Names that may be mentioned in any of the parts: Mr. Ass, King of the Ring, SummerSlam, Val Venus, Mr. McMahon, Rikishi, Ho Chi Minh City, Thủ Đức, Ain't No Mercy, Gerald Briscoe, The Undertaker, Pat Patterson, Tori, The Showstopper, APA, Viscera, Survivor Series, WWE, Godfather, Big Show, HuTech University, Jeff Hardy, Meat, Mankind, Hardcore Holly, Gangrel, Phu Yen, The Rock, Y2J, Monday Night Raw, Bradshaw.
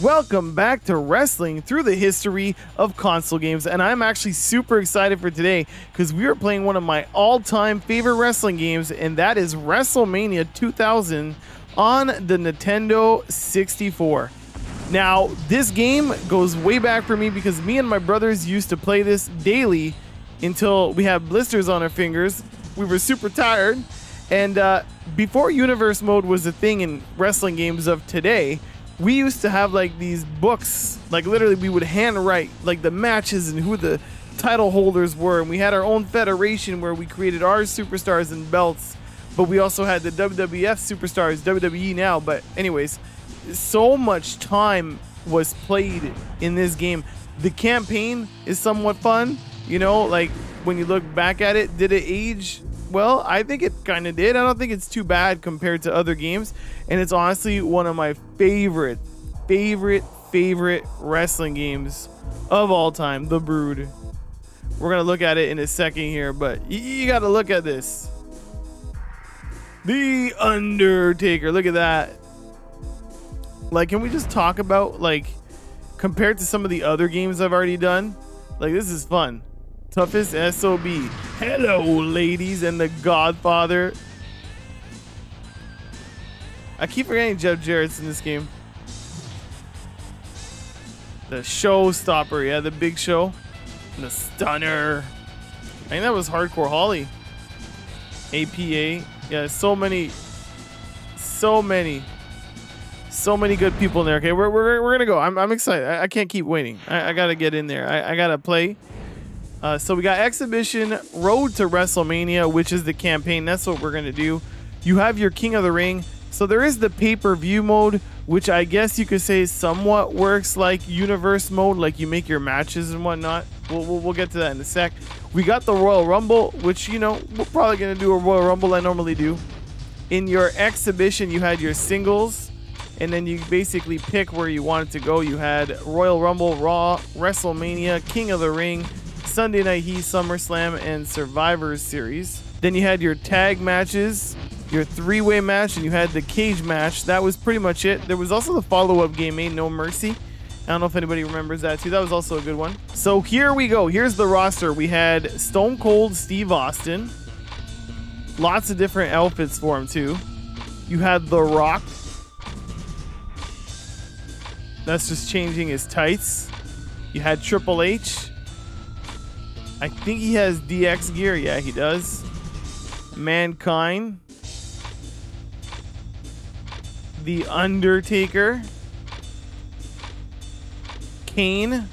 Welcome back to Wrestling Through the History of Console Games, and I'm actually super excited for today because we are playing one of my all-time favorite wrestling games, and that is WrestleMania 2000 on the Nintendo 64. Now, this game goes way back for me because me and my brothers used to play this daily until we had blisters on our fingers. We were super tired, and before Universe Mode was a thing in wrestling games of today, we used to have like these books, like literally we would handwrite like the matches and who the title holders were, and we had our own federation where we created our superstars and belts, but we also had the WWF superstars, WWE now, but anyways, so much time was played in this game. The campaign is somewhat fun, you know, like when you look back at it, did it age? Well, I think it kind of did. I don't think it's too bad compared to other games. And it's honestly one of my favorite wrestling games of all time, The Brood. We're going to look at it in a second here, but you got to look at this. The Undertaker. Look at that. Like, can we just talk about, like, compared to some of the other games I've already done? Like, this is fun. Toughest SOB. Hello, ladies, and the Godfather. I keep forgetting Jeff Jarrett's in this game. The Showstopper, yeah, the Big Show. And the Stunner. I think that was Hardcore Holly. APA. Yeah, so many good people in there. Okay, we're gonna go. I'm excited. I can't keep waiting. I gotta get in there. I gotta play. So we got Exhibition Road to WrestleMania, which is the campaign. That's what we're going to do. You have your King of the Ring. So there is the pay-per-view mode, which I guess you could say somewhat works like Universe Mode, like you make your matches and whatnot. We'll get to that in a sec. We got the Royal Rumble, which, you know, we're probably going to do a Royal Rumble. I normally do. In your Exhibition, you had your singles, and then you basically pick where you wanted to go. You had Royal Rumble, Raw, WrestleMania, King of the Ring, Sunday Night Heat, SummerSlam, and Survivor Series. Then you had your tag matches, your three-way match, and you had the cage match. That was pretty much it. There was also the follow-up game, Ain't No Mercy. I don't know if anybody remembers that too. That was also a good one. So here we go. Here's the roster. We had Stone Cold Steve Austin. Lots of different outfits for him too. You had The Rock. That's just changing his tights. You had Triple H. I think he has DX gear. Yeah, he does. Mankind. The Undertaker. Kane. And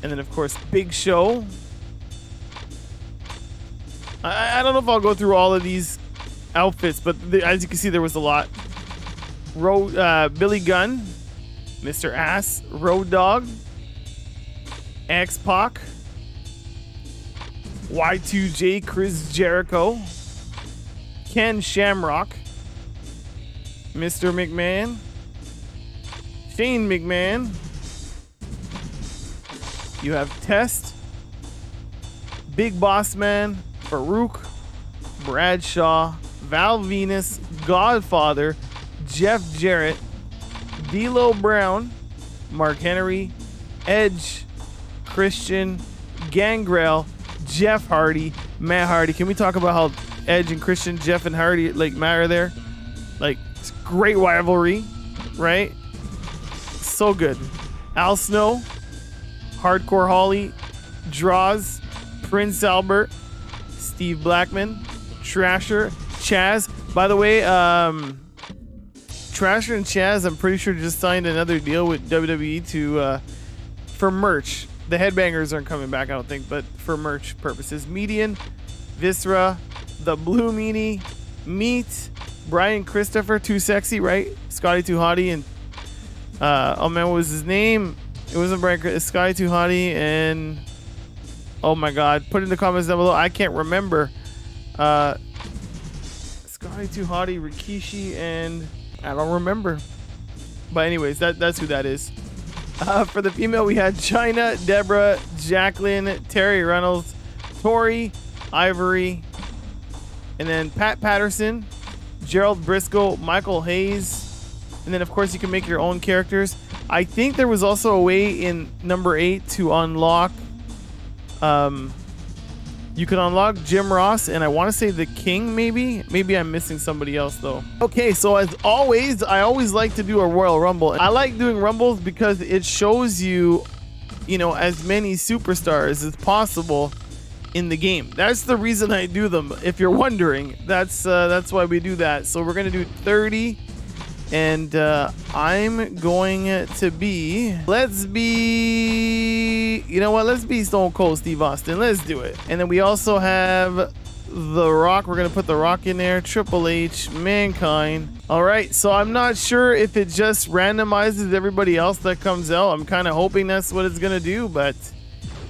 then, of course, Big Show. I don't know if I'll go through all of these outfits, but as you can see, there was a lot. Billy Gunn. Mr. Ass. Road Dogg. X-Pac. Y2J, Chris Jericho, Ken Shamrock, Mr. McMahon, Shane McMahon, you have Test, Big Boss Man, Farouk, Bradshaw, Val Venus, Godfather, Jeff Jarrett, D'Lo Brown, Mark Henry, Edge, Christian, Gangrel, Jeff Hardy, Matt Hardy. Can we talk about how Edge and Christian, Jeff and Hardy, like, matter there? Like, it's great rivalry, right? So good. Al Snow, Hardcore Holly, Draws, Prince Albert, Steve Blackman, Thrasher, Chaz. By the way, Thrasher and Chaz, I'm pretty sure just signed another deal with WWE to for merch. The headbangers aren't coming back, I don't think, but for merch purposes. Median, Viscera, the Blue Meanie, Meat, Brian Christopher, Too Sexy, right? Scotty Too Hotty, and oh man, what was his name? It wasn't Brian. It's Scotty Too Hotty, and oh my God, put in the comments down below. I can't remember. Scotty Too Hotty, Rikishi, and I don't remember. But anyways, that's who that is. For the female, we had Chyna, Deborah, Jacqueline, Terry Reynolds, Tori, Ivory, and then Pat Patterson, Gerald Briscoe, Michael Hayes, and then, of course, you can make your own characters. I think there was also a way in number 8 to unlock... you can unlock Jim Ross, and I want to say the King, maybe? Maybe I'm missing somebody else, though. Okay, so as always, I always like to do a Royal Rumble. I like doing Rumbles because it shows you, you know, as many superstars as possible in the game. That's the reason I do them, if you're wondering. That's why we do that. So we're going to do 30, and I'm going to be... Let's be... You know what? Let's be Stone Cold Steve Austin. Let's do it. And then we also have The Rock. We're going to put The Rock in there. Triple H, Mankind. All right. So I'm not sure if it just randomizes everybody else that comes out. I'm kind of hoping that's what it's going to do. But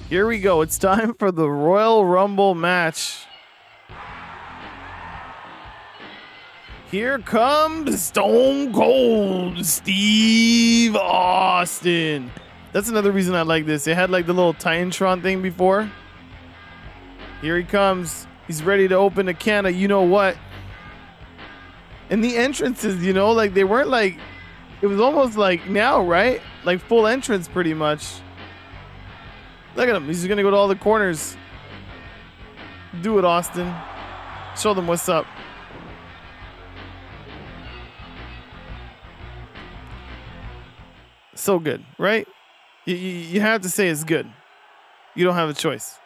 here we go. It's time for the Royal Rumble match. Here comes Stone Cold Steve Austin. That's another reason I like this. It had like the little Titantron thing before. Here he comes. He's ready to open a can of you know what. And the entrances, you know, like they weren't like, it was almost like now, right? Like full entrance pretty much. Look at him. He's just gonna go to all the corners. Do it, Austin. Show them what's up. So good, right? You have to say it's good. You don't have a choice.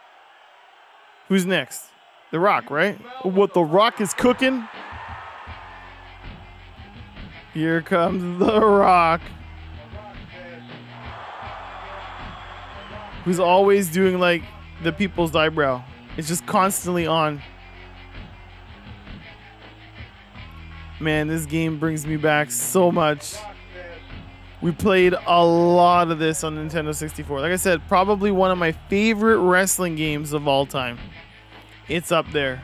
Who's next? The Rock, right? What The Rock is cooking. Here comes The Rock. Who's always doing like the people's eyebrow. It's just constantly on. Man, this game brings me back so much. We played a lot of this on Nintendo 64. Like I said, probably one of my favorite wrestling games of all time. It's up there.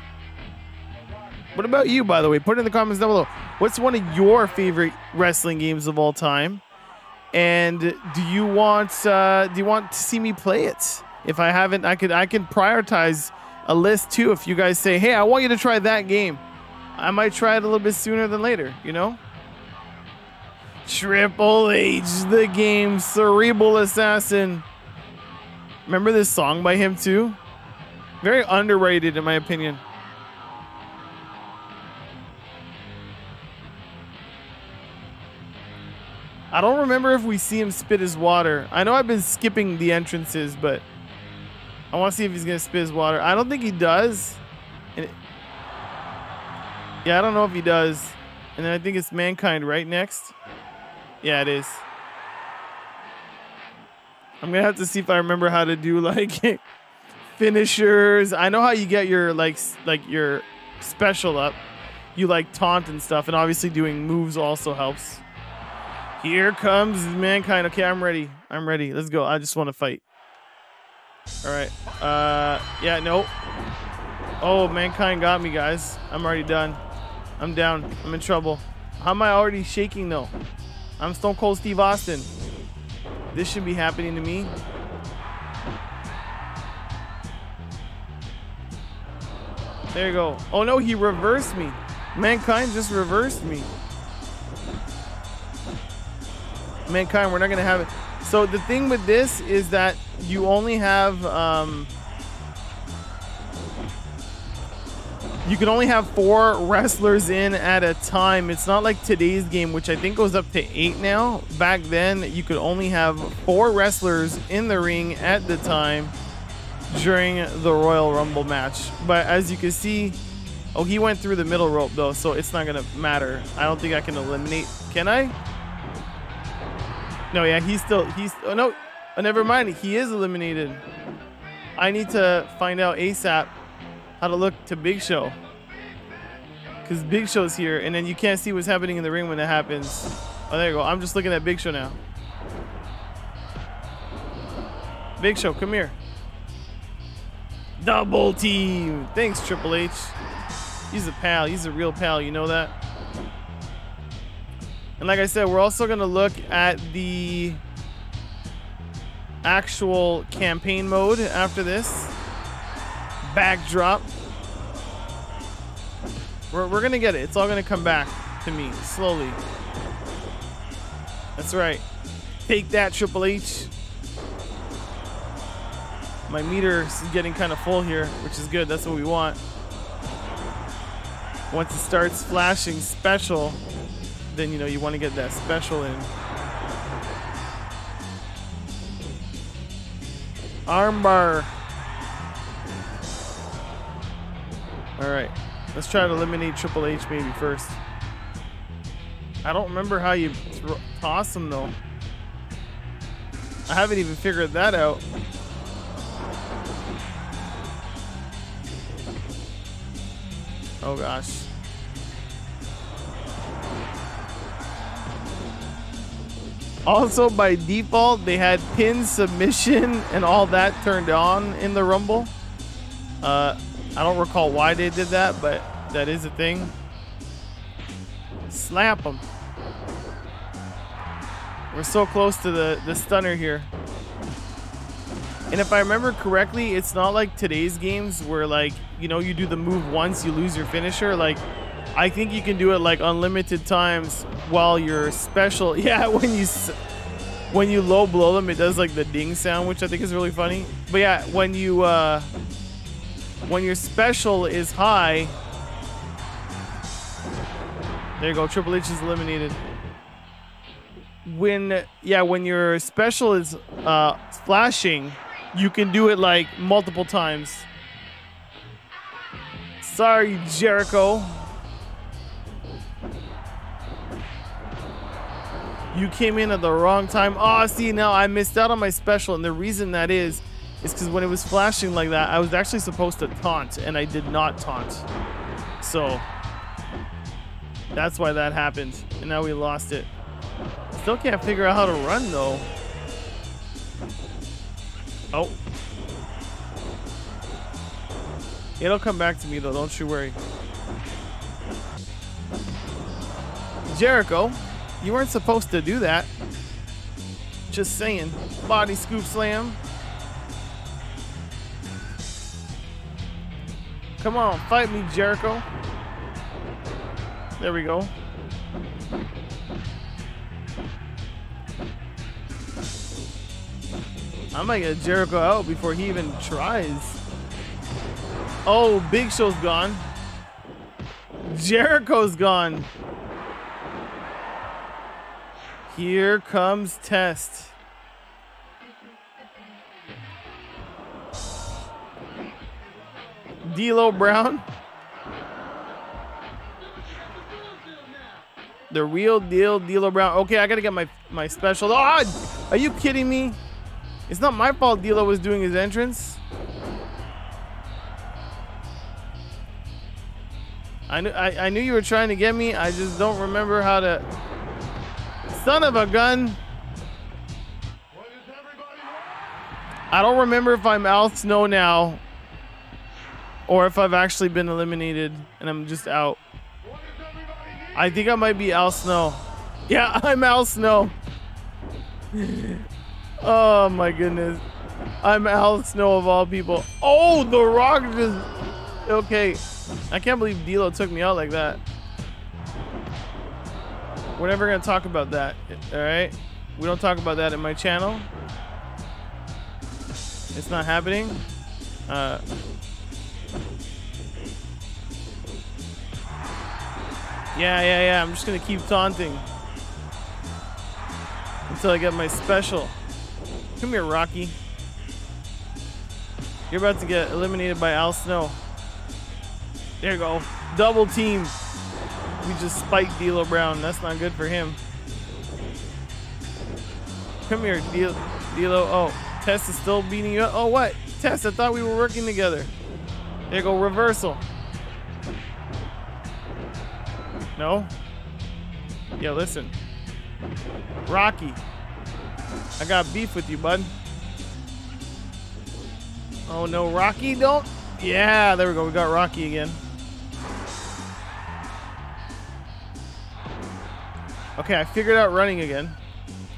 What about you, by the way? Put it in the comments down below. What's one of your favorite wrestling games of all time? And do you want to see me play it? If I haven't, I can prioritize a list too. If you guys say, hey, I want you to try that game, I might try it a little bit sooner than later, you know? Triple H, the game Cerebral Assassin. Remember this song by him too? Very underrated in my opinion. I don't remember if we see him spit his water. I know I've been skipping the entrances, but I want to see if he's going to spit his water. I don't think he does. And yeah, I don't know if he does. And then I think it's Mankind right next. Yeah, it is. I'm going to have to see if I remember how to do like finishers. I know how you get your like your special up. You like taunt and stuff, and obviously doing moves also helps. Here comes Mankind. Okay, I'm ready. I'm ready. Let's go. I just want to fight. All right. Yeah, no. Oh, Mankind got me, guys. I'm already done. I'm down. I'm in trouble. How am I already shaking though? I'm Stone Cold Steve Austin. This should be happening to me. There you go. Oh no, he reversed me. Mankind just reversed me. Mankind, we're not going to have it. So the thing with this is that you only have... you can only have 4 wrestlers in at a time. It's not like today's game, which I think goes up to 8 now. Back then, you could only have 4 wrestlers in the ring at the time during the Royal Rumble match. But as you can see, oh, he went through the middle rope though, so it's not gonna matter. I don't think I can eliminate. Can I? No, yeah, he's oh no, oh, never mind. He is eliminated. I need to find out ASAP how to look to Big Show, because Big Show's here, and then you can't see what's happening in the ring when that happens. Oh, there you go. I'm just looking at Big Show now. Big Show, come here. Double team. Thanks, Triple H. He's a pal. He's a real pal. You know that. And like I said, we're also going to look at the actual campaign mode after this. Backdrop. We're gonna get it. It's all gonna come back to me slowly. That's right. Take that, Triple H. My meter's getting kind of full here, which is good. That's what we want. Once it starts flashing special, then you know you want to get that special in. Armbar. All right, let's try to eliminate Triple H maybe first. I don't remember how you toss him though. I haven't even figured that out. Oh gosh. Also by default, they had pin submission and all that turned on in the Rumble. I don't recall why they did that, but that is a thing. Slap him. We're so close to the stunner here. And if I remember correctly, it's not like today's games where like, you know, you do the move once, you lose your finisher. Like, I think you can do it like unlimited times while you're special. Yeah, when you low blow them, it does like the ding sound, which I think is really funny. But yeah, when your special is high, there you go, Triple H is eliminated. When your special is flashing, you can do it like multiple times. Sorry, Jericho. You came in at the wrong time. Oh, see, now I missed out on my special, and the reason that is because when it was flashing like that, I was actually supposed to taunt, and I did not taunt. So that's why that happened, and now we lost it. Still can't figure out how to run though. Oh. It'll come back to me though, don't you worry. Jericho, you weren't supposed to do that. Just saying. Body scoop slam. Come on, fight me, Jericho. There we go. I might get Jericho out before he even tries. Oh, Big Show's gone. Jericho's gone. Here comes Test. D'Lo Brown. The real deal, D'Lo Brown. Okay, I gotta get my special. Oh, are you kidding me? It's not my fault D'Lo was doing his entrance. I knew you were trying to get me. I just don't remember how to. Son of a gun. I don't remember if I'm Al Snow now or if I've actually been eliminated and I'm just out. I think I might be Al Snow. Yeah, I'm Al Snow. Oh my goodness. I'm Al Snow of all people. Oh, The Rock just... Okay. I can't believe D'Lo took me out like that. We're never going to talk about that. All right? We don't talk about that in my channel. It's not happening. Yeah. I'm just going to keep taunting until I get my special. Come here, Rocky. You're about to get eliminated by Al Snow. There you go. Double team. We just spiked D'Lo Brown. That's not good for him. Come here, D'Lo. Oh, Tess is still beating you up. Oh, what? Tess, I thought we were working together. There you go. Reversal. No? Yeah, listen. Rocky. I got beef with you, bud. Oh no, Rocky, don't. Yeah, there we go. We got Rocky again. Okay, I figured out running again.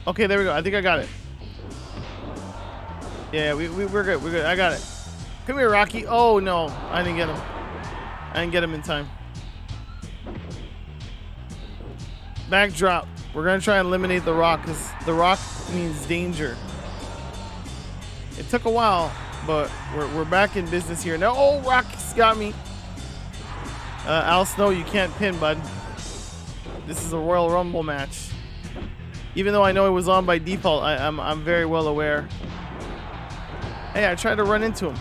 Okay, there we go. I think I got it. Yeah, we're good. We're good. I got it. Come here, Rocky. Oh no, I didn't get him. I didn't get him in time. Backdrop. We're going to try and eliminate The Rock because The Rock means danger. It took a while, but we're back in business here. Now, oh, Rock's got me. Al Snow, you can't pin, bud. This is a Royal Rumble match. Even though I know it was on by default, I'm very well aware. Hey, I tried to run into him.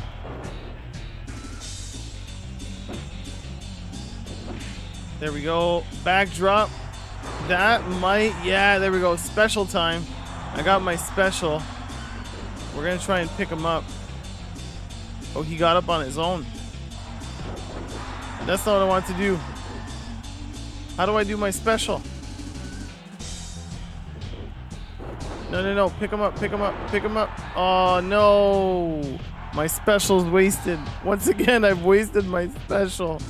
There we go. Backdrop. That might, yeah, there we go. Special time. I got my special. We're gonna try and pick him up. Oh, he got up on his own. That's not what I want to do. How do I do my special? No, no, no. Pick him up, pick him up, pick him up. Oh, no. My special's wasted. Once again, I've wasted my special.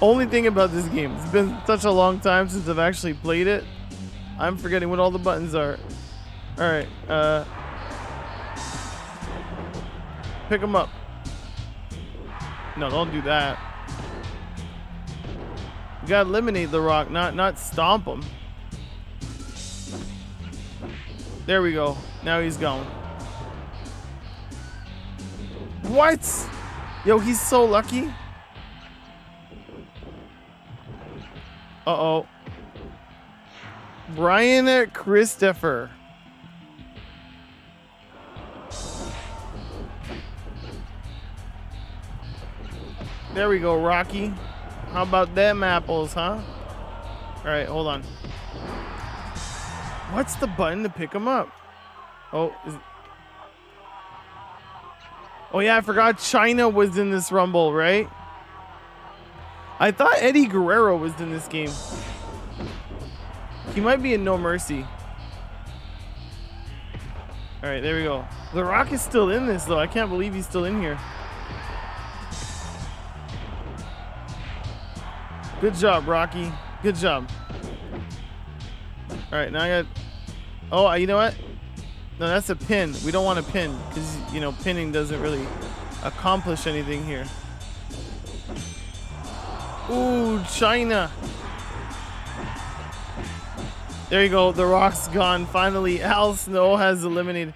Only thing about this game, it's been such a long time since I've actually played it. I'm forgetting what all the buttons are. Alright, pick him up. No, don't do that. You gotta eliminate The Rock, not stomp him. There we go. Now he's gone. What? Yo, he's so lucky. Uh-oh. Brian Christopher. There we go, Rocky. How about them apples, huh? All right, hold on. What's the button to pick him up? Oh, is it... oh yeah, I forgot Chyna was in this Rumble, right? I thought Eddie Guerrero was in this game. He might be in No Mercy. All right, there we go. The Rock is still in this, though. I can't believe he's still in here. Good job, Rocky. Good job. All right, now I got... oh, you know what? No, that's a pin. We don't want a pin because, you know, pinning doesn't really accomplish anything here. Ooh, Chyna. There you go. The Rock's gone. Finally, Al Snow has eliminated.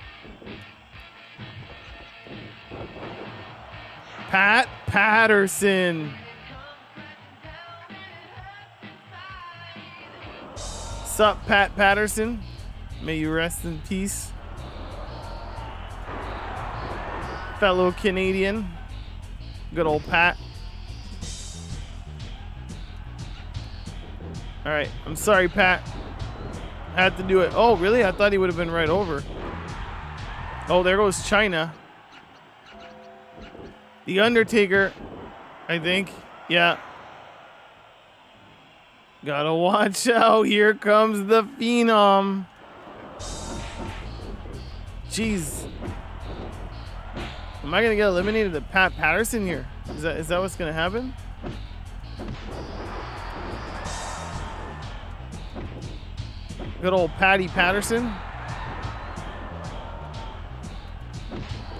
Pat Patterson. Sup, Pat Patterson? May you rest in peace, fellow Canadian. Good old Pat. All right, I'm sorry, Pat. I had to do it. Oh, really? I thought he would have been right over. Oh, there goes Chyna. The Undertaker, I think. Yeah. Gotta watch out. Here comes the Phenom. Jeez. Am I gonna get eliminated to Pat Patterson here? Is that what's gonna happen? Good old Patty Patterson.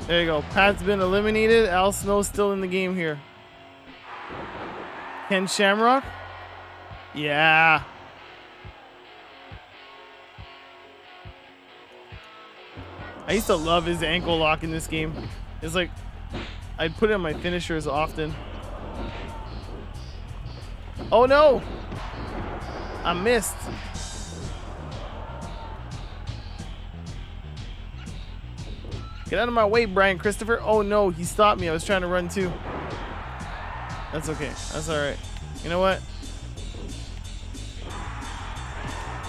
There you go. Pat's been eliminated. Al Snow's still in the game here. Ken Shamrock? Yeah. I used to love his ankle lock in this game. It's like, I'd put it in my finishers often. Oh no! I missed. Get out of my way, Brian Christopher. Oh no, he stopped me. I was trying to run too. That's okay. That's alright. You know what?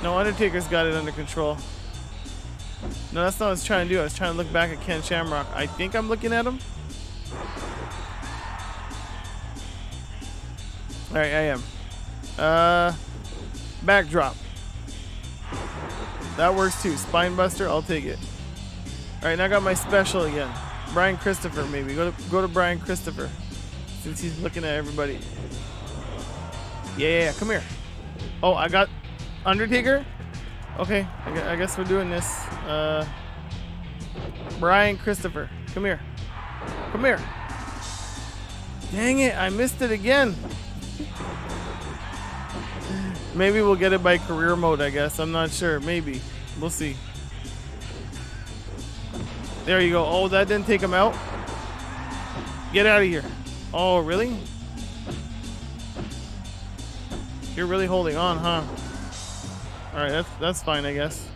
No, Undertaker's got it under control. No, that's not what I was trying to do. I was trying to look back at Ken Shamrock. I think I'm looking at him. All right, I am. Backdrop. That works too. Spine buster, I'll take it. All right, now I got my special again. Brian Christopher, maybe. Go to Brian Christopher, since he's looking at everybody. Yeah, come here. Oh, I got... Undertaker? Okay, I guess we're doing this. Brian Christopher, come here. Come here. Dang it, I missed it again. Maybe we'll get it by career mode, I guess. I'm not sure, maybe. We'll see. There you go. Oh, that didn't take him out. Get out of here. Oh, really? You're really holding on, huh? Alright, that's fine, I guess.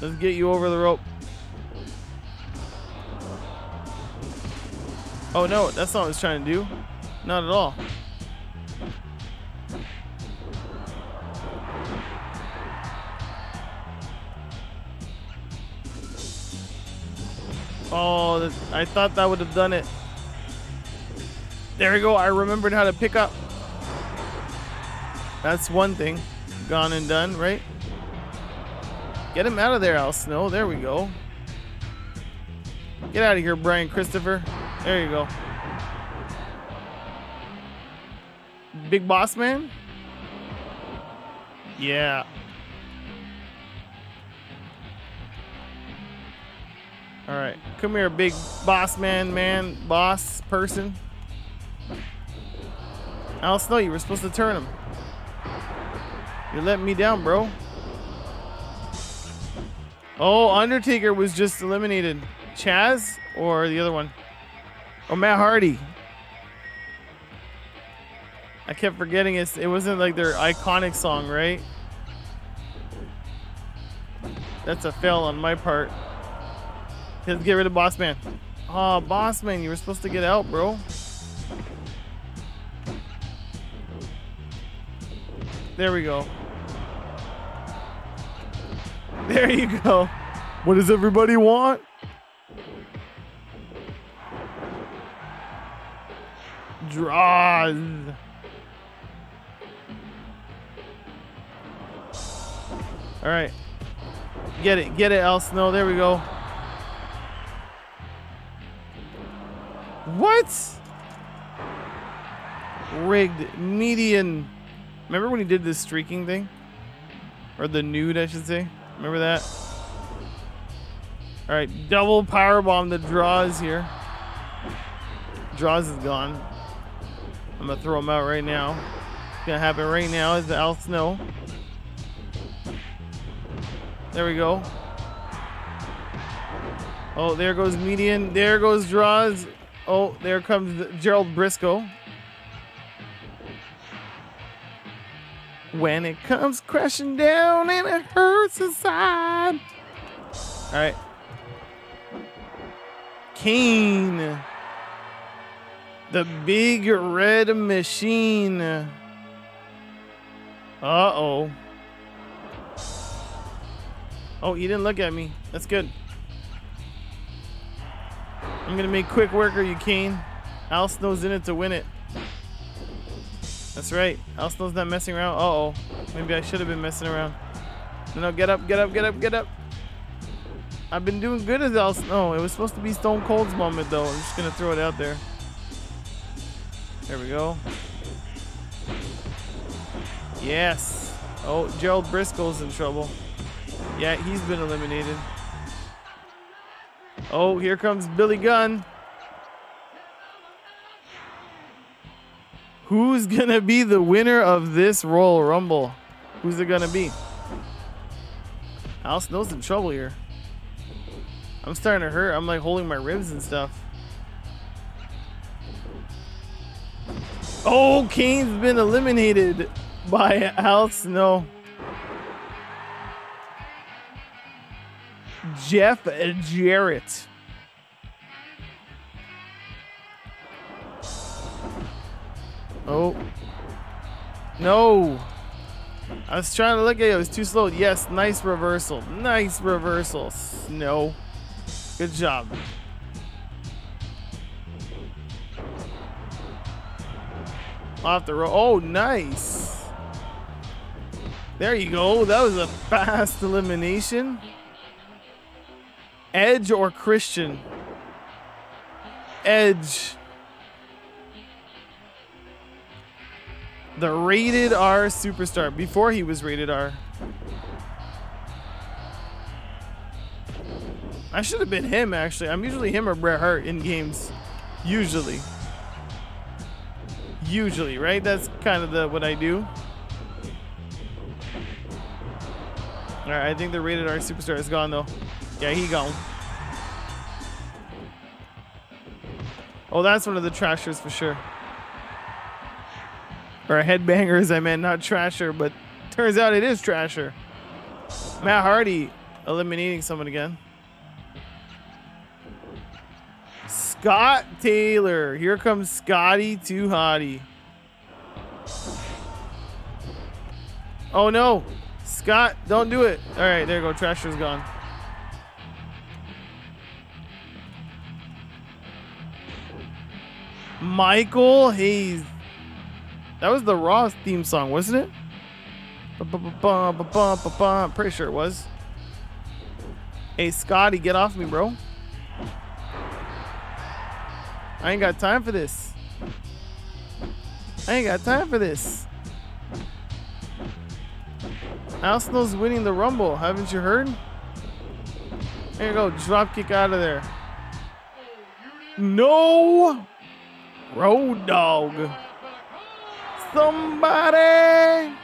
Let's get you over the rope. Oh no, that's not what I was trying to do. Not at all. Oh, I thought that would have done it. There we go. I remembered how to pick up. That's one thing. Gone and done, right? Get him out of there, Al Snow. There we go. Get out of here, Brian Christopher. There you go. Big Boss Man? Yeah. All right, come here, Big Boss Man, boss person. Al Snow, you were supposed to turn him. You're letting me down, bro. Oh, Undertaker was just eliminated. Chaz or the other one? Oh, Matt Hardy. I kept forgetting it wasn't like their iconic song, right? That's a fail on my part. Let's get rid of Boss Man. Oh, Boss Man, you were supposed to get out, bro. There we go. There you go. What does everybody want? Draws. All right. Get it, Al Snow. There we go. What? Rigged median. Remember when he did this streaking thing? Or the nude, I should say. Remember that? All right, double powerbomb the draws here. Draws is gone. I'm gonna throw him out right now. It's gonna happen right now is the Al Snow. There we go. Oh, there goes median. There goes draws. Oh, there comes Gerald Briscoe. When it comes crashing down and it hurts inside. All right. Kane. The big red machine. Uh-oh. Oh, you didn't look at me. That's good. I'm going to make quick work of you, Kane. Al Snow's in it to win it. That's right. Al Snow's not messing around. Uh-oh. Maybe I should have been messing around. No, no, get up, get up, get up, get up. I've been doing good as Al Snow. It was supposed to be Stone Cold's moment, though. I'm just going to throw it out there. There we go. Yes. Oh, Gerald Briscoe's in trouble. Yeah, he's been eliminated. Oh, here comes Billy Gunn. Who's gonna be the winner of this Royal Rumble? Who's it gonna be? Al Snow's in trouble here. I'm starting to hurt. I'm like holding my ribs and stuff. Oh, Kane's been eliminated by Al Snow. Jeff Jarrett. Oh. No. I was trying to look at you. It was too slow. Yes, nice reversal. Nice reversal. Snow. Good job. Off the road. Oh, nice. There you go. That was a fast elimination. Edge or Christian? Edge. The rated R superstar before he was rated R. I should have been him actually. I'm usually him or Bret Hart in games. Usually. Usually, right? That's kind of what I do. All right, I think the rated R superstar is gone, though. Yeah, he gone. Oh, that's one of the Thrashers for sure. Or headbangers, I meant, not Thrasher, but turns out it is Thrasher. Matt Hardy eliminating someone again. Scott Taylor. Here comes Scotty Too Hotty. Oh no. Scott, don't do it. All right, there you go. Thrasher's gone. Michael Hayes. That was the Raw theme song, wasn't it? I'm pretty sure it was. Hey, Scotty, get off me, bro. I ain't got time for this. I ain't got time for this. Al Snow's winning the Rumble. Haven't you heard? There you go. Drop kick out of there. No! Road dog. Somebody!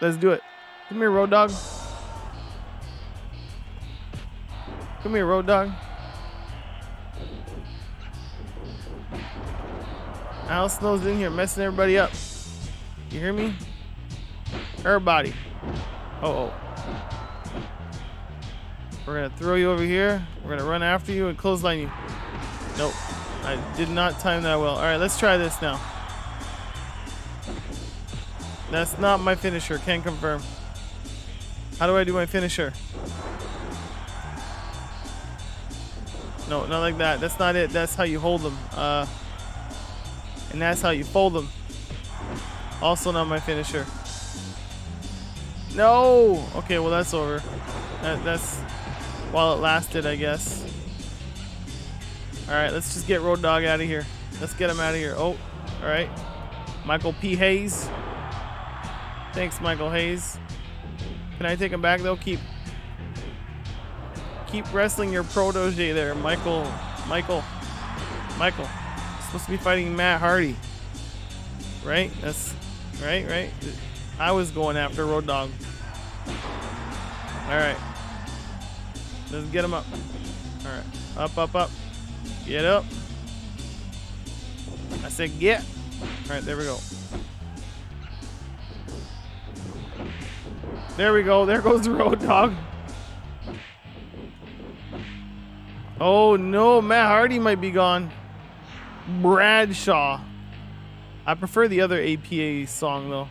Let's do it. Come here, road dog. Come here, road dog. Al Snow's in here messing everybody up. You hear me? Everybody. Uh-oh. We're going to throw you over here. We're going to run after you and clothesline you. Nope. I did not time that well. All right, let's try this now. That's not my finisher. Can confirm. How do I do my finisher? No, not like that. That's not it. That's how you hold them. And that's how you fold them. Also not my finisher. No! Okay, well that's over. That's while it lasted, I guess. All right, let's just get Road Dogg out of here. Let's get him out of here. Oh, all right. Michael P. Hayes. Thanks, Michael Hayes. Can I take him back though? Keep wrestling your protege there, Michael. You're supposed to be fighting Matt Hardy, right? That's right. I was going after Road Dogg. All right, let's get him up. All right, up. Get up. I said get. All right, there we go. There we go. There goes the Road Dogg. Oh no, Matt Hardy might be gone. Bradshaw. I prefer the other APA song though.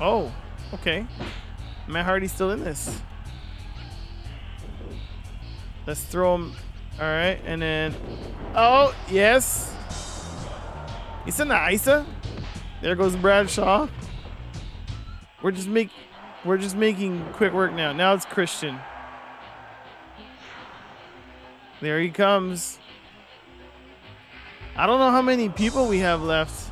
Oh, okay. Matt Hardy's still in this. Let's throw him. All right, and then. Oh yes. It's in the Isa. There goes Bradshaw. We're just making quick work now. Now it's Christian. There he comes. I don't know how many people we have left.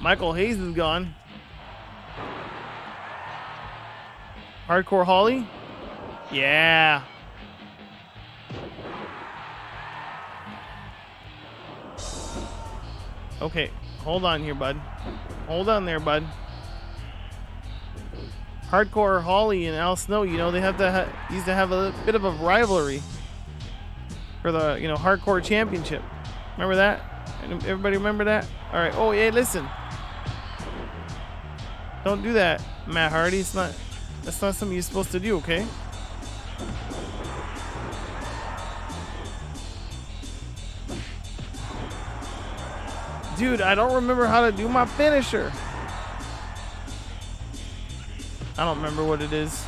Michael Hayes is gone. Hardcore Holly? Yeah. Okay, hold on here, bud. Hold on there, bud. Hardcore Holly and Al Snow, you know, they have to used to have a bit of a rivalry for the, you know, Hardcore Championship. Remember that? Everybody remember that? All right. Oh, yeah, listen. Don't do that, Matt Hardy. It's not, that's not something you're supposed to do, okay? Dude, I don't remember how to do my finisher. I don't remember what it is.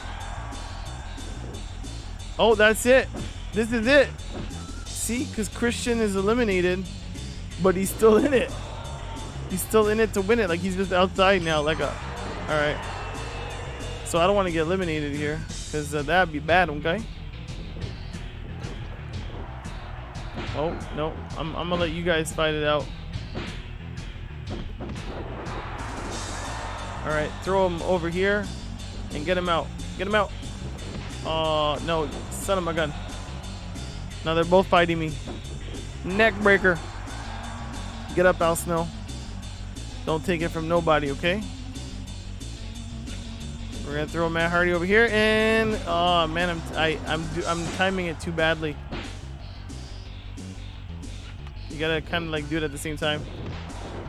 Oh, that's it. This is it. See, because Christian is eliminated, but he's still in it. He's still in it to win it. Like, he's just outside now. Like, a, all right. So I don't want to get eliminated here because that'd be bad, okay? Oh, no. I'm going to let you guys fight it out. All right, throw him over here and get him out. Get him out. Oh, no, son of a gun. Now they're both fighting me. Neck breaker. Get up, Al Snow. Don't take it from nobody, okay? We're gonna throw Matt Hardy over here, and oh man, I'm timing it too badly. You gotta kind of like do it at the same time.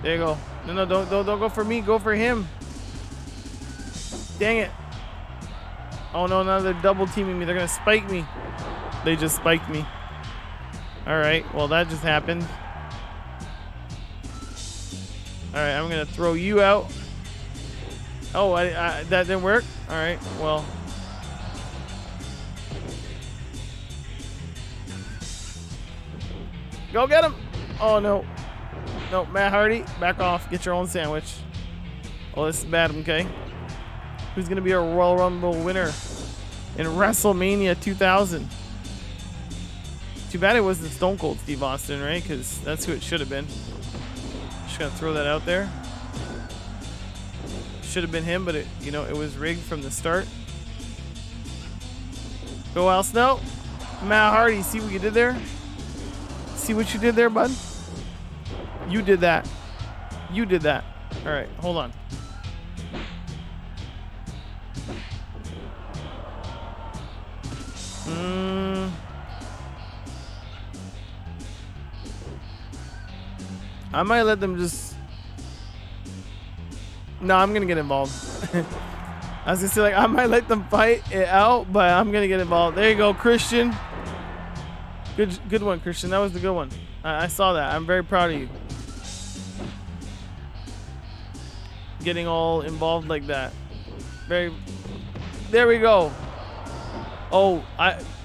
There you go. No, no, don't go for me. Go for him. Dang it. Oh no, now they're double teaming me. They're gonna spike me. They just spiked me. All right. Well, that just happened. All right, I'm gonna throw you out. Oh, that didn't work? All right, well. Go get him. Oh, no. No, Matt Hardy, back off. Get your own sandwich. Oh, this is bad, okay? Who's going to be a Royal Rumble winner in WrestleMania 2000? Too bad it wasn't Stone Cold Steve Austin, right? Because that's who it should have been. Just going to throw that out there. Should have been him, but it, you know, it was rigged from the start. Go Al Snow, Matt Hardy. See what you did there. See what you did there, bud. You did that. You did that. All right, hold on. I might let them just. No, I'm gonna get involved. I was gonna say, like, I might let them fight it out, but I'm gonna get involved. There you go, Christian. Good one, Christian. That was the good one. I saw that. I'm very proud of you. Getting all involved like that. Very. There we go. Oh,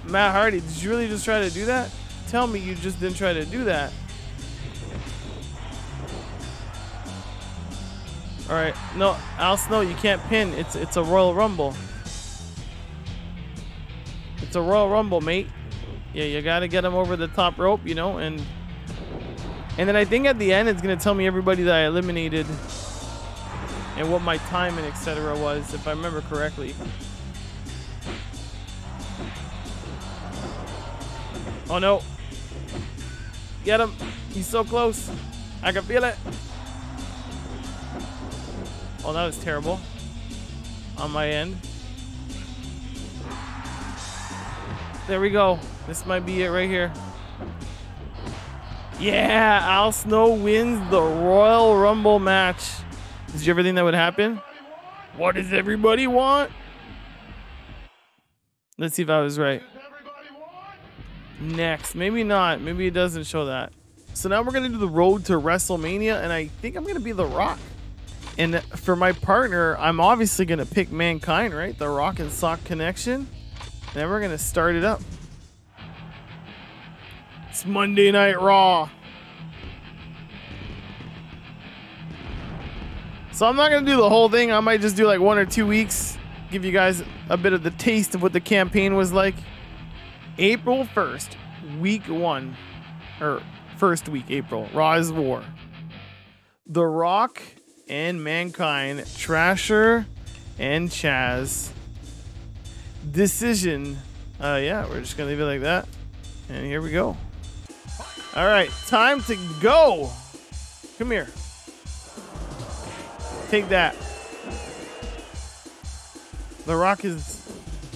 Matt Hardy, did you really just try to do that? Tell me you just didn't try to do that. All right, no, Al Snow, you can't pin. It's a Royal Rumble. It's a Royal Rumble, mate. Yeah, you gotta get him over the top rope, you know, and then I think at the end it's gonna tell me everybody that I eliminated and what my time and etc. was, if I remember correctly. Oh no! Get him! He's so close. I can feel it. Oh, that was terrible on my end. There we go. This might be it right here. Yeah, Al Snow wins the Royal Rumble match. Did you ever think that would happen? What does everybody want? Let's see if I was right. Next. Maybe not. Maybe it doesn't show that. So now we're going to do the road to WrestleMania, and I think I'm going to be The Rock. And for my partner, I'm obviously going to pick Mankind, right? The Rock and Sock connection. And then we're going to start it up. It's Monday Night Raw. So I'm not going to do the whole thing. I might just do like 1 or 2 weeks. Give you guys a bit of the taste of what the campaign was like. April 1st, week one. Or first week, April. Raw is War. The Rock and Mankind, Thrasher and Chaz. Decision. Yeah, we're just gonna leave it like that. And here we go. All right, time to go. Come here. Take that. The Rock is,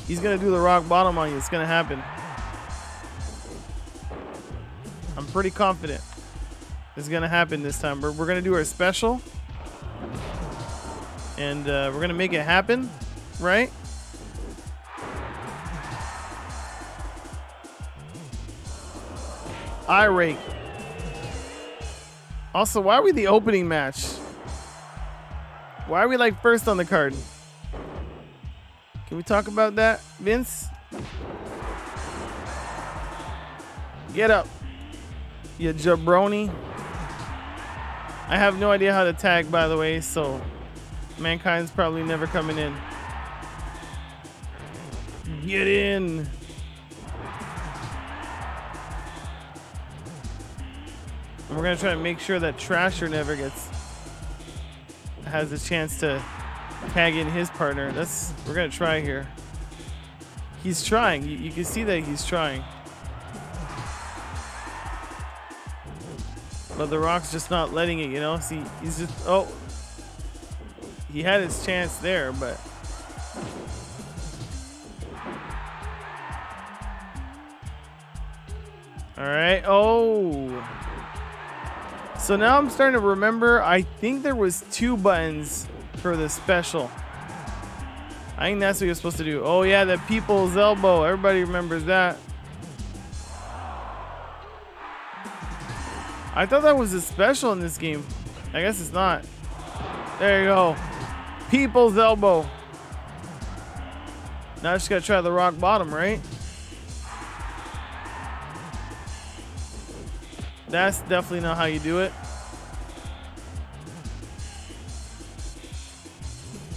he's gonna do the Rock Bottom on you. It's gonna happen. I'm pretty confident it's gonna happen this time. We're gonna do our special. And we're going to make it happen, right? Eye rake. Also, why are we the opening match? Why are we like first on the card? Can we talk about that, Vince? Get up, you jabroni. I have no idea how to tag, by the way, so... Mankind's probably never coming in. Get in. And we're gonna try to make sure that Thrasher never has a chance to tag in his partner. We're gonna try here. He's trying. You can see that he's trying. But The Rock's just not letting it, you know? See, he's just, oh. He had his chance there, but All right. Oh. So now I'm starting to remember. I think there was 2 buttons for the special. I think that's what you're supposed to do. Oh yeah, the people's elbow. Everybody remembers that. I thought that was a special in this game. I guess it's not. There you go. People's elbow. Now I just gotta try the rock bottom, right? That's definitely not how you do it.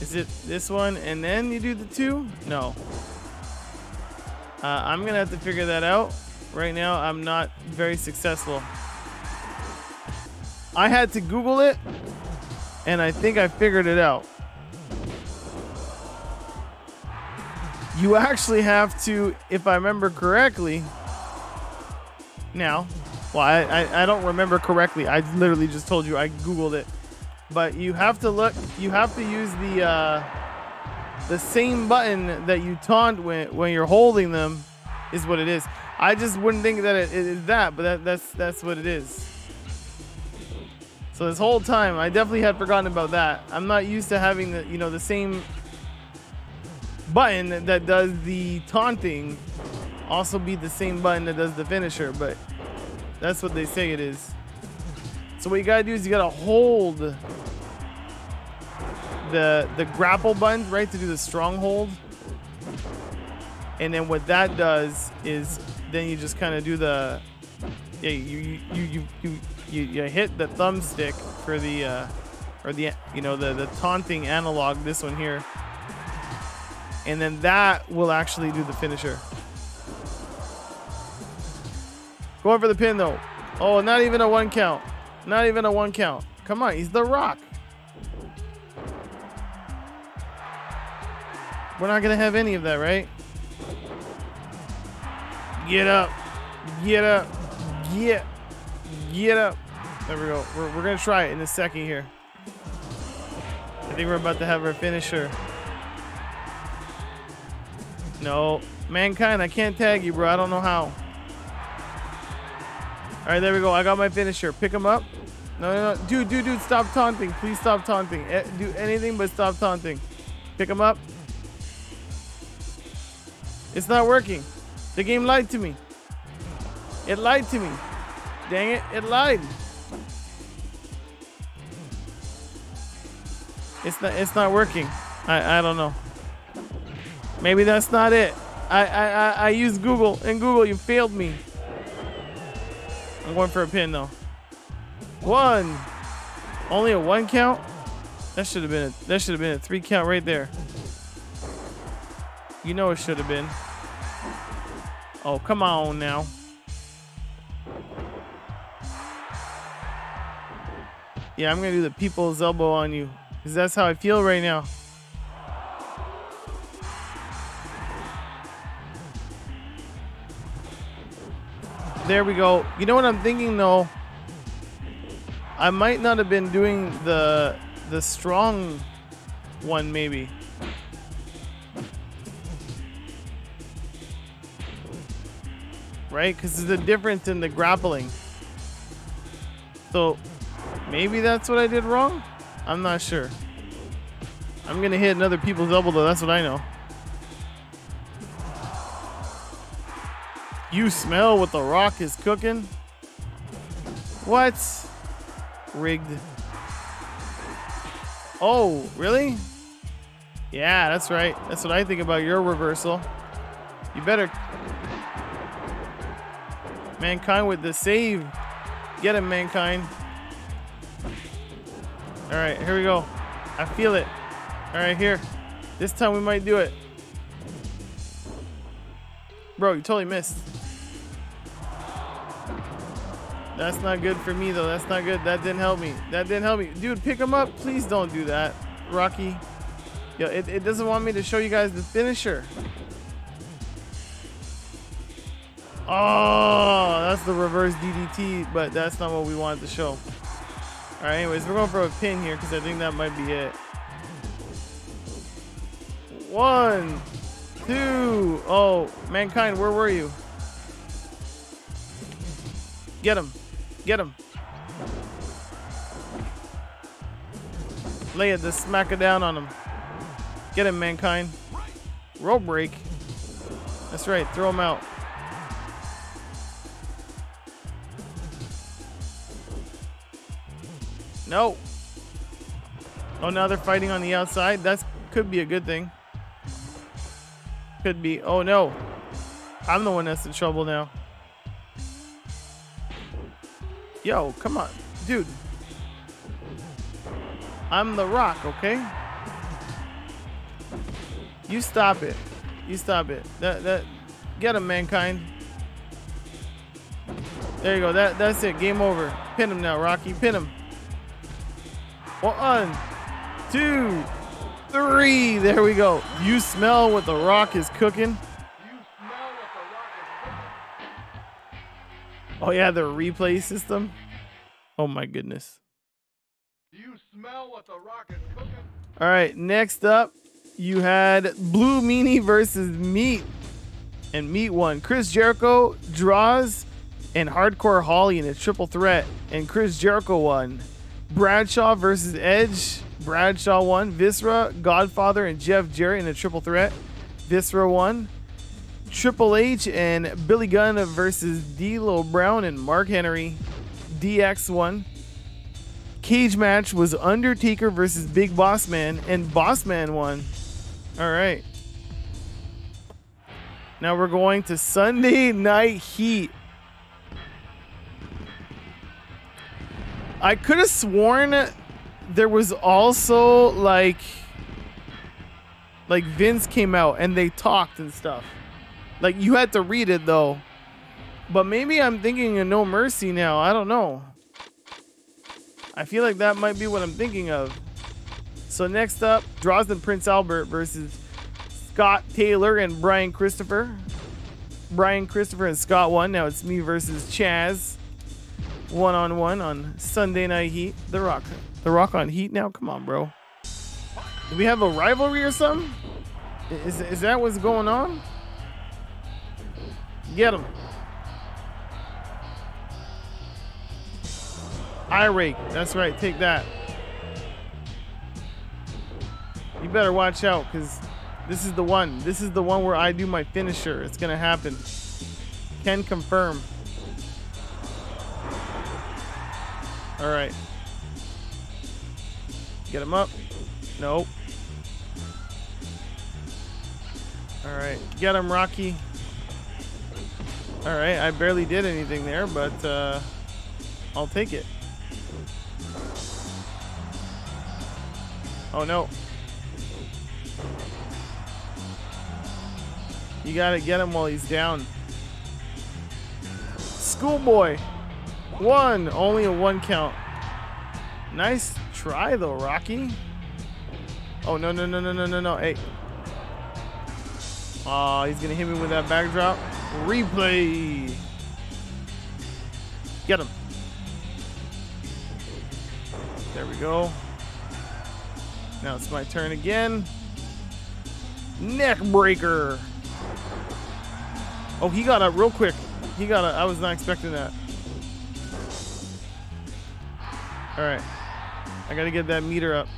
Is it this one and then you do the 2? No. I'm gonna have to figure that out. Right now, I'm not very successful. I had to Google it, and I think I figured it out. You actually have to, if I remember correctly, now, well, I don't remember correctly. I literally just told you I Googled it. But you have to look, you have to use the same button that you taunt when you're holding them is what it is. I just wouldn't think that it is that, but that's what it is. So this whole time, I definitely had forgotten about that. I'm not used to having the, you know, the same button that does the taunting also be the same button that does the finisher, but that's what they say it is. So what you gotta do is you gotta hold the grapple button, right, to do the stronghold. And then what that does is then you just kind of do the, yeah, you hit the thumbstick for the or the, you know, the taunting analog, this one here, and then that will actually do the finisher. Going for the pin though. Oh, not even a 1 count. Not even a 1 count. Come on, he's The Rock. We're not gonna have any of that, right? Get up. Get up. Get up. There we go. We're gonna try it in a second here. I think we're about to have our finisher. No. Mankind, I can't tag you, bro. I don't know how. All right, there we go. I got my finisher. Pick him up. No, no, no. Dude, stop taunting. Please stop taunting. Do anything but stop taunting. Pick him up. It's not working. The game lied to me. It lied to me. Dang it, it lied. It's not working. I don't know. Maybe that's not it. I used Google, and Google, you failed me. I'm going for a pin though. 1. Only a 1 count? That should have been a 3 count right there. You know it should have been. Oh, come on now. Yeah, I'm gonna do the people's elbow on you, because that's how I feel right now. There we go. You know what I'm thinking though? I might not have been doing the strong one maybe. Right? Because there's a difference in the grappling. So maybe that's what I did wrong? I'm not sure. I'm going to hit another people's elbow though. That's what I know. You smell what The Rock is cooking? What? Rigged. Oh, really? Yeah, that's right. That's what I think about your reversal. You better. Mankind with the save. Get him, Mankind. All right, here we go. I feel it. All right, here. This time we might do it. Bro, you totally missed. That's not good for me though. That's not good. That didn't help me. That didn't help me. Dude, pick him up. Please don't do that, Rocky. Yo, it doesn't want me to show you guys the finisher. Oh, that's the reverse DDT, but that's not what we wanted to show. All right, anyways, we're going for a pin here because I think that might be it. 1, 2. Oh, Mankind, where were you? Get him. Get him. Lay the smacker down on him. Get him, Mankind. Roll break. That's right. Throw him out. No. Oh, now they're fighting on the outside. That could be a good thing. Could be. Oh, no. I'm the one that's in trouble now. Yo, come on. Dude. I'm The Rock, okay? You stop it. You stop it. Get him, Mankind. There you go. That's it. Game over. Pin him now, Rocky. Pin him. 1, 2, 3. There we go. You smell what The Rock is cooking? Oh yeah, the replay system. Oh my goodness. You smell what The Rock is cooking? All right, next up, you had Blue Meanie versus Meat, and Meat won. Chris Jericho draws, and Hardcore Holly in a triple threat, and Chris Jericho won. Bradshaw versus Edge. Bradshaw won. Viscera, Godfather, and Jeff Jarrett in a triple threat. Viscera won. Triple H and Billy Gunn versus D'Lo Brown and Mark Henry. DX won. Cage match was Undertaker versus Big Boss Man, and Boss Man won. All right. Now we're going to Sunday Night Heat. I could have sworn there was also like Vince came out and they talked and stuff. Like you had to read it though. But maybe I'm thinking of No Mercy now. I don't know. I feel like that might be what I'm thinking of. So next up, Drosden Prince Albert versus Scott Taylor and Brian Christopher. Brian Christopher and Scott won. Now it's me versus Chaz. One-on-one on Sunday Night Heat. The Rock. The Rock on Heat now? Come on, bro. Do we have a rivalry or something? Is that what's going on? Get him. Eye rake. That's right. Take that. You better watch out, because this is the one. This is the one where I do my finisher. It's going to happen. Can confirm. All right. Get him up. Nope. All right. Get him, Rocky. All right. I barely did anything there, but I'll take it. Oh, no. You got to get him while he's down. Schoolboy. One, only a one count. Nice try though, Rocky. Oh no no no no no no no! Hey, ah, he's gonna hit me with that backdrop. Replay. Get him. There we go. Now it's my turn again. Neck breaker. Oh, he got up real quick. He got up. I was not expecting that. All right, I gotta get that meter up.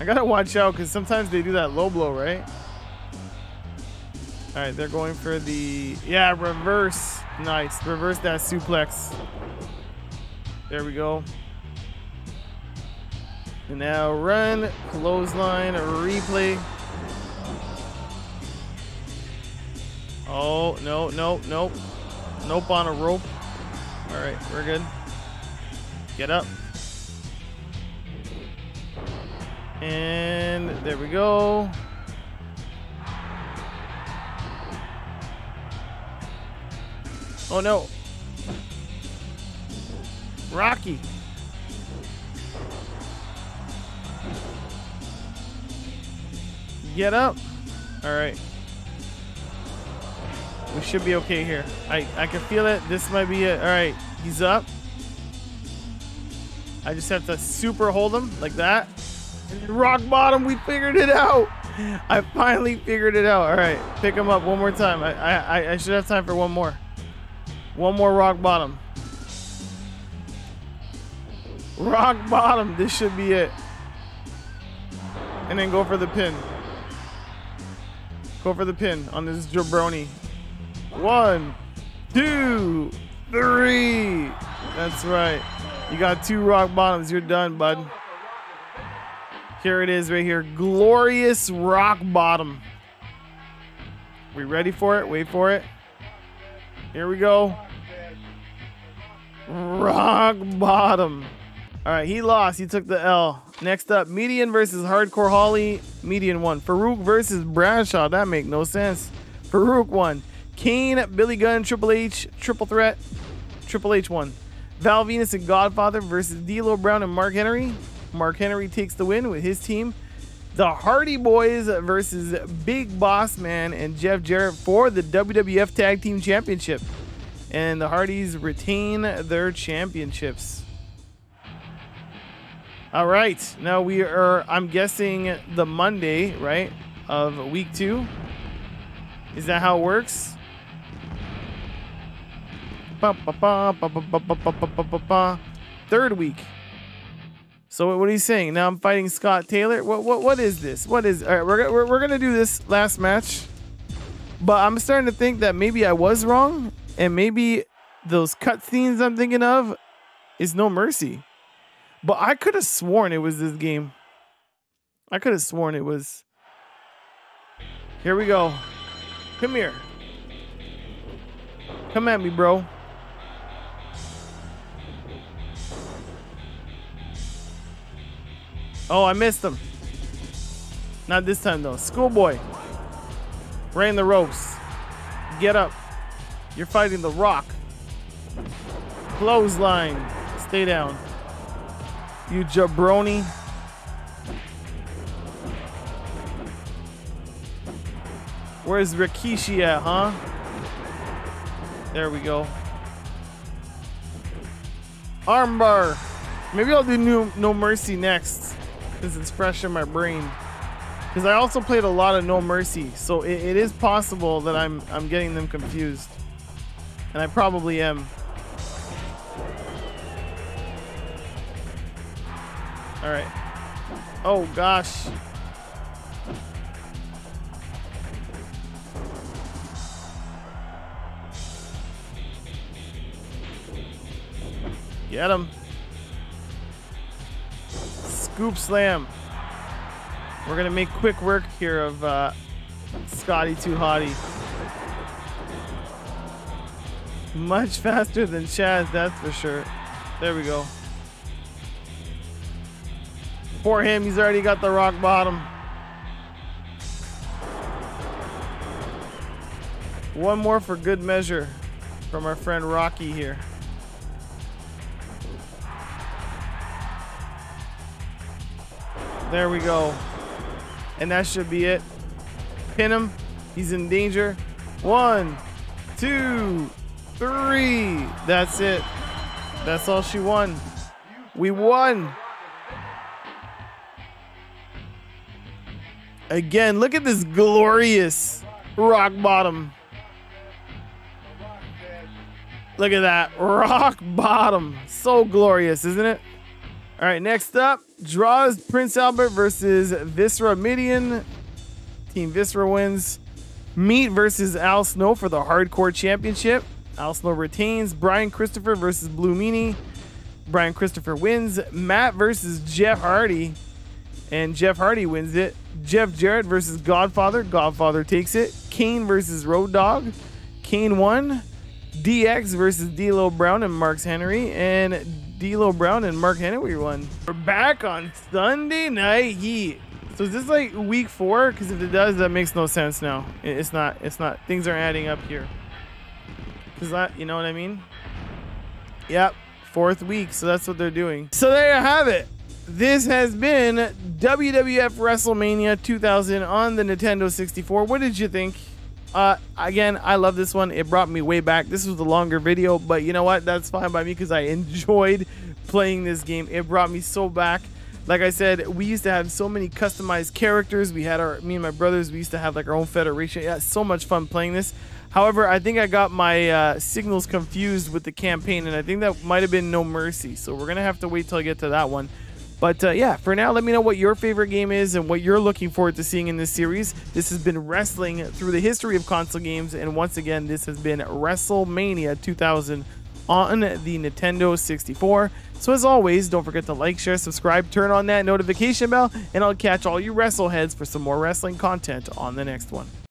I gotta watch out because sometimes they do that low blow, right? All right, they're going for the, yeah, reverse. Nice, reverse that suplex. There we go. And now run, clothesline, replay. Oh, no, no, nope. Nope on a rope. All right, we're good. Get up. And there we go. Oh no. Rocky. Get up. All right. We should be okay here. I can feel it. This might be it. All right. He's up. I just have to super hold him like that. Rock bottom, we figured it out. I finally figured it out. All right, pick him up one more time. I should have time for one more rock bottom. Rock bottom. This should be it. And then go for the pin. Go for the pin on this jabroni. 1, 2, 3. That's right. You got 2 rock bottoms. You're done, bud. Here it is right here. Glorious rock bottom. We ready for it? Wait for it. Here we go. Rock bottom. All right, he lost. He took the L. Next up, Median versus Hardcore Holly. Median won. Farouk versus Bradshaw. That make no sense. Farouk won. Kane, Billy Gunn, Triple H, Triple Threat. Triple H won. Val Venus and Godfather versus D'Lo Brown and Mark Henry. Mark Henry takes the win with his team. The Hardy Boys versus Big Boss Man and Jeff Jarrett for the WWF Tag Team Championship. And the Hardys retain their championships. All right, now we are, I'm guessing, the Monday, right, of week 2. Is that how it works? Third week. So what are you saying? Now I'm fighting Scott Taylor. What is this? What is? All right, we're gonna do this last match, but I'm starting to think that maybe I was wrong, and maybe those cutscenes I'm thinking of is No Mercy. But I could have sworn it was this game. I could have sworn it was. Here we go. Come here. Come at me, bro. Oh, I missed him. Not this time, though. Schoolboy. Ran the ropes. Get up. You're fighting The Rock. Clothesline. Stay down. You jabroni. Where's Rikishi at, huh? There we go. Armbar. Maybe I'll do No Mercy next, because it's fresh in my brain. Because I also played a lot of No Mercy, so it is possible that I'm getting them confused, and I probably am. All right. Oh gosh. Get him. Scoop slam. We're gonna make quick work here of Scotty Too Hotty. Much faster than Chaz, that's for sure. There we go. For him, he's already got the rock bottom. One more for good measure from our friend Rocky here. There we go. And that should be it. Pin him. He's in danger. 1, 2, 3. That's it. That's all she won. We won. Again, look at this glorious rock bottom. Look at that rock bottom. So glorious, isn't it? All right, next up, draws Prince Albert versus Viscera Midian. Team Viscera wins. Meat versus Al Snow for the Hardcore Championship. Al Snow retains. Brian Christopher versus Blue Meanie. Brian Christopher wins. Matt versus Jeff Hardy. And Jeff Hardy wins it. Jeff Jarrett versus Godfather. Godfather takes it. Kane versus Road Dogg. Kane won. DX versus D'Lo Brown and Mark Henry. And D'Lo Brown and Mark Henry won. We're back on Sunday Night Heat. So is this like week 4? Because if it does, that makes no sense now. It's not. Things aren't adding up here. Cause that, you know what I mean? Yep. 4th week. So that's what they're doing. So there you have it. This has been WWF WrestleMania 2000 on the Nintendo 64. What did you think? Again, I love this one. It brought me way back. This was a longer video, but you know what? That's fine by me because I enjoyed playing this game. It brought me so back. Like I said, we used to have so many customized characters. We had our, me and my brothers, we used to have like our own federation. Yeah, so much fun playing this. However, I think I got my signals confused with the campaign, and I think that might have been No Mercy. So we're going to have to wait till I get to that one. But yeah, for now, let me know what your favorite game is and what you're looking forward to seeing in this series. This has been Wrestling Through the History of Console Games. And once again, this has been WrestleMania 2000 on the Nintendo 64. So as always, don't forget to like, share, subscribe, turn on that notification bell, and I'll catch all you wrestle heads for some more wrestling content on the next one.